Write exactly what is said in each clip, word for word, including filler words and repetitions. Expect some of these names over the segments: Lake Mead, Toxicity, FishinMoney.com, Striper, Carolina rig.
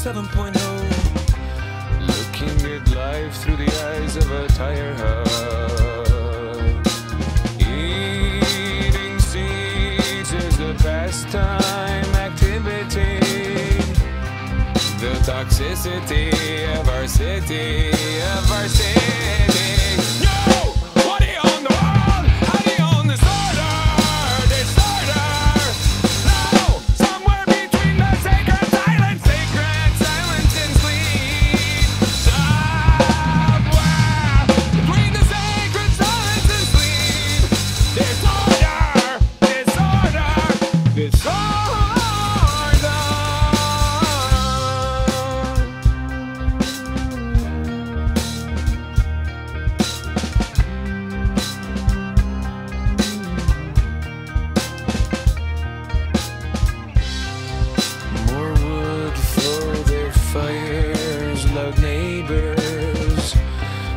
seven point oh, looking at life through the eyes of a tire hub. Eating seeds is a pastime activity. The toxicity of our city, of our city. No! What do you own the world? How do you own this order? Disorder! No! Somewhere between the sacred neighbors,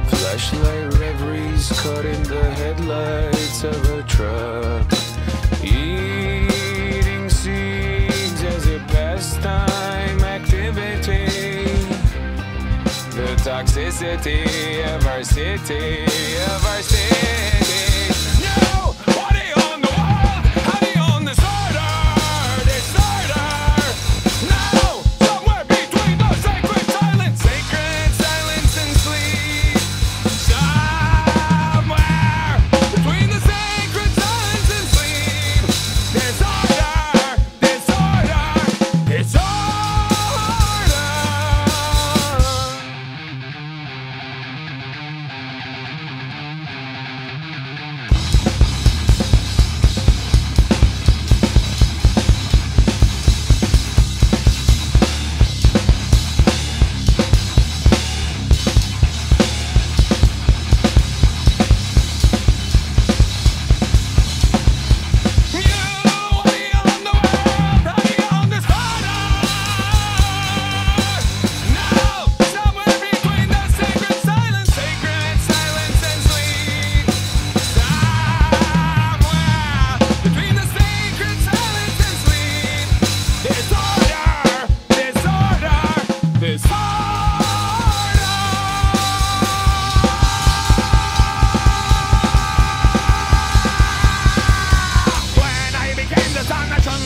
flashlight reveries caught in the headlights of a truck. Eating seeds as a pastime activity. The toxicity of our city, of our city. No! What do you own the world? How do you own this order? Disorder! No! Somewhere between the sacred silence.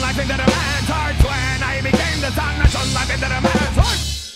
Life into the man's heart. When I became the sun, I shone life into the man's heart.